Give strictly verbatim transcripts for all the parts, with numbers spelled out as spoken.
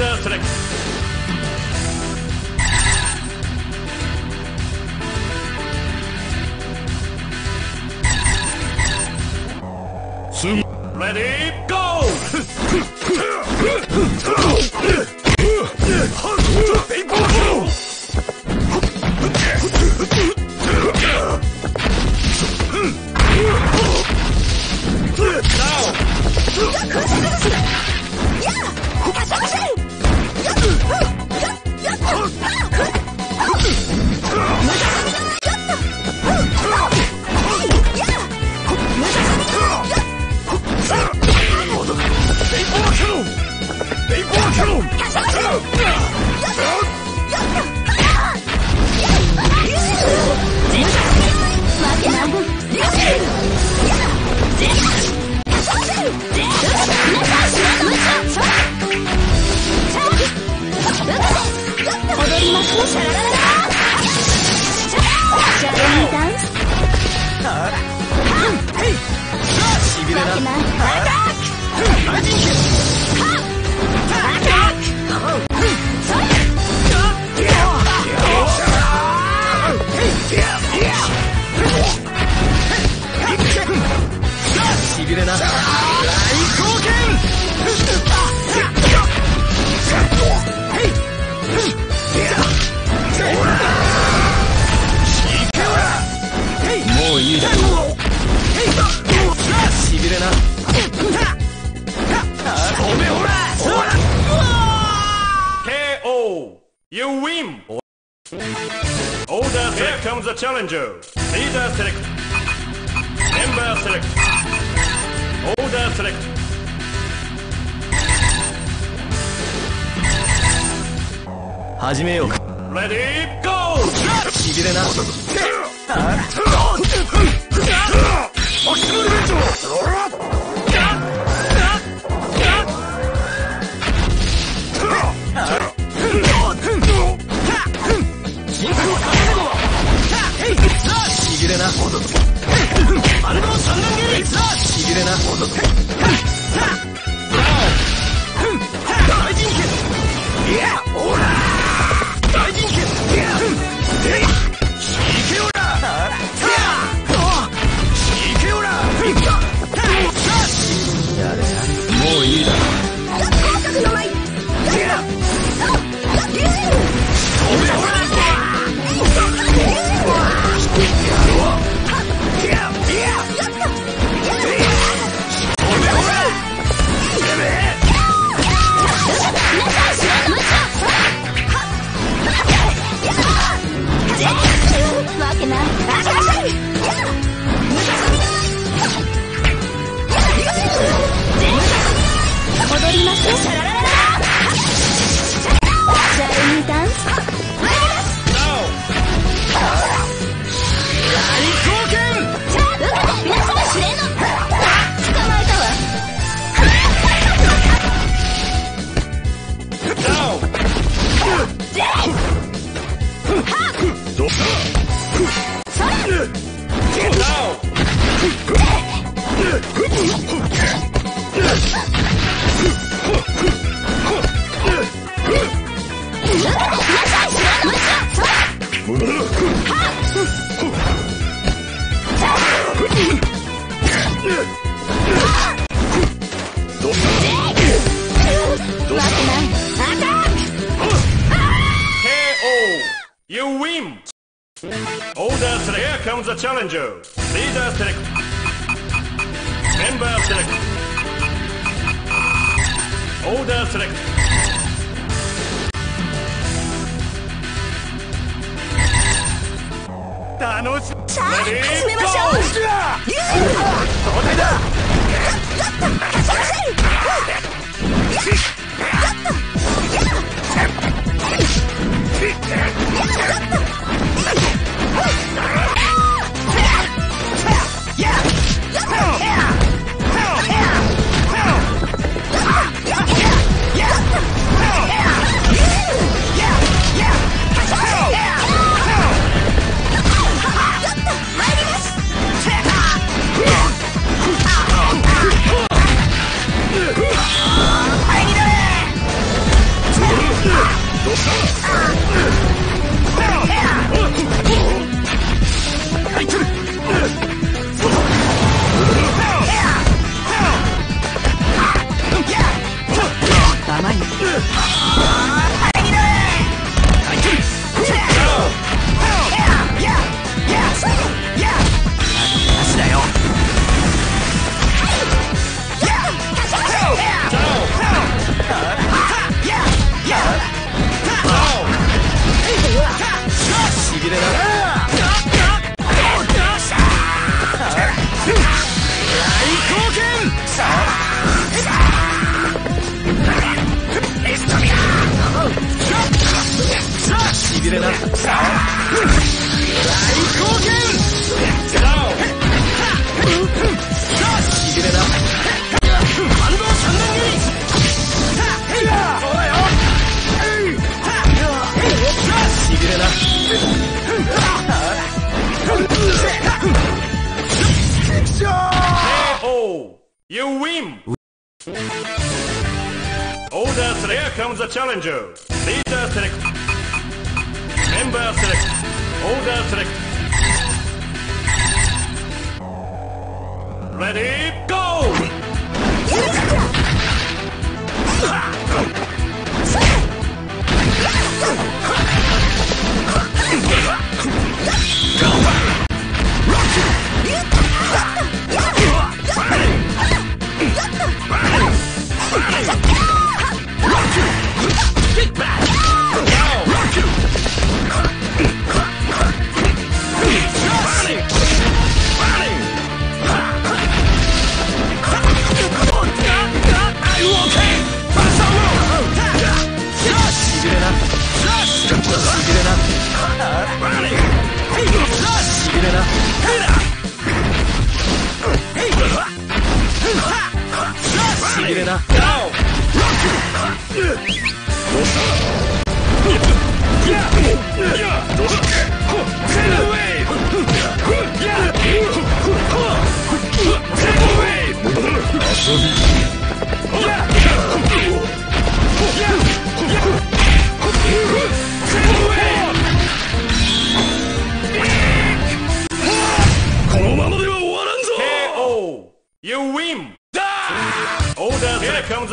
Counter-strike. Ready, go! You win! Order, here comes the challenger! Leader select! Member select! Order select! Ready, go! Challenger, leader select, member select, order select, Thanos, ready, go! Hey, get it! You win! Order select. Here comes the challenger. Leader select. Member select. Order select. Ready, go!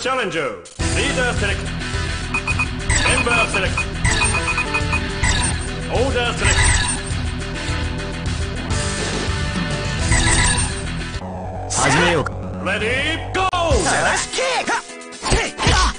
Challenger, leader select, member select, order select. Start. Ready, go! Let's kick! Hey, hey, get it up.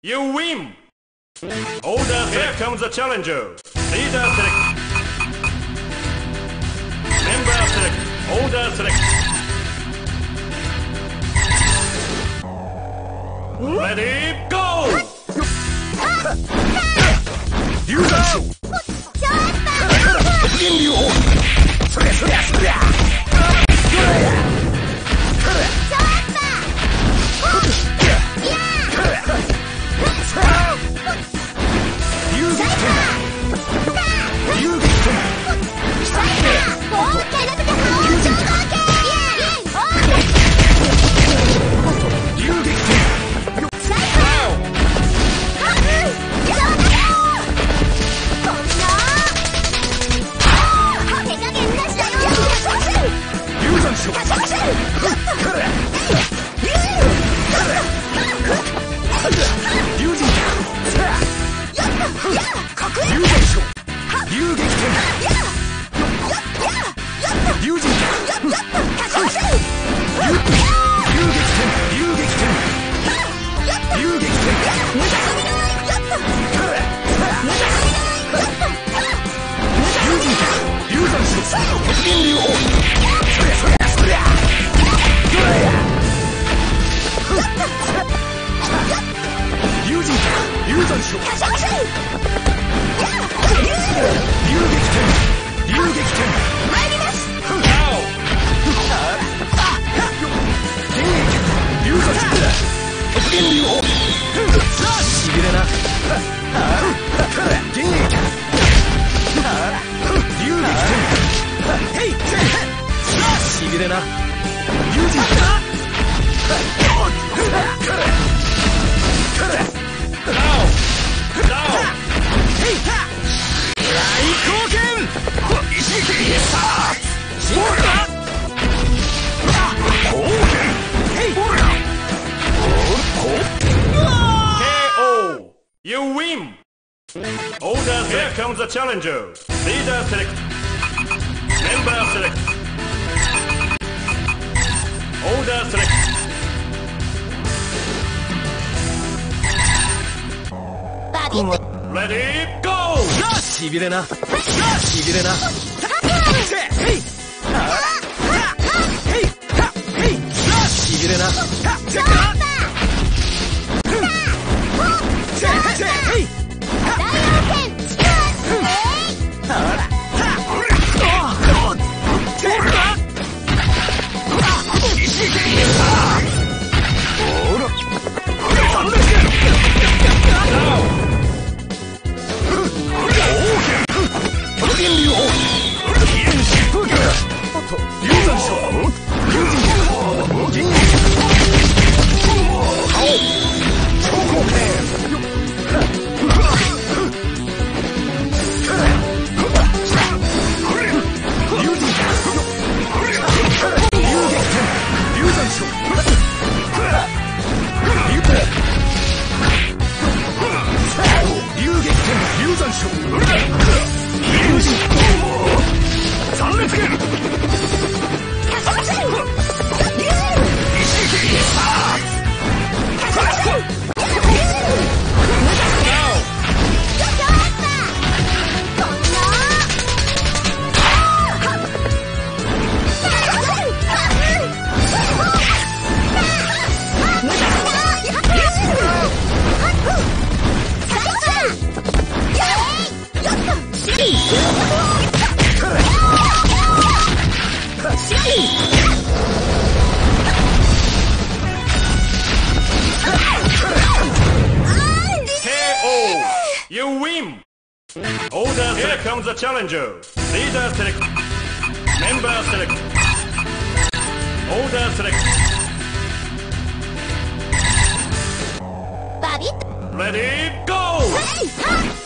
You win! Order, here comes the challenger. Leader select. Member select. Order select. Ready, go! You go! You win! Order select comes the challenger. Leader select. Member select. Order select. Ready, go! Shibirena! Shibirena! Hey! Hey! Hey! Shibirena! Challenger, leader select, member select, order select. Babit. Ready, go! Hey, ha!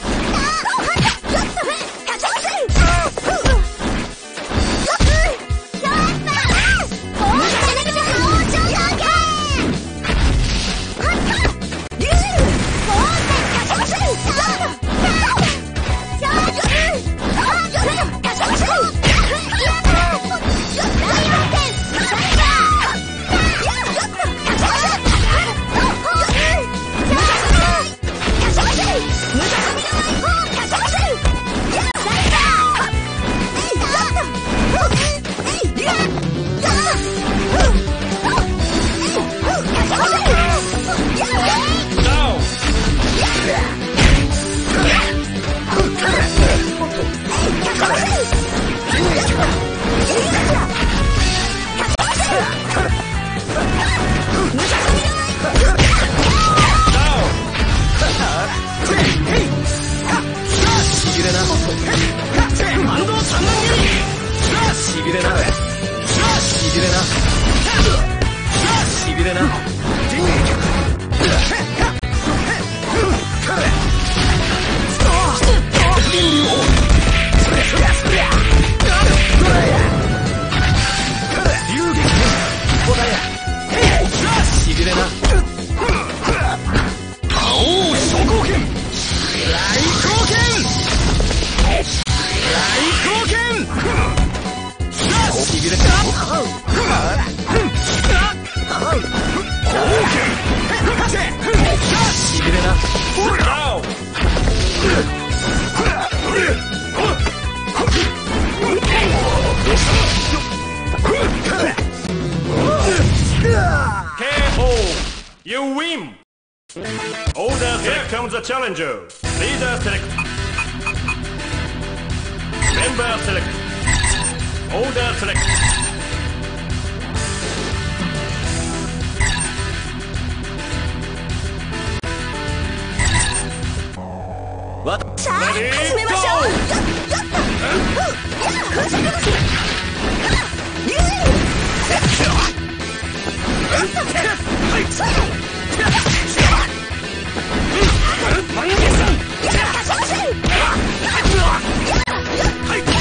Orders, here comes the challenger. Leader select. Member select. Order select. What? Ready, go!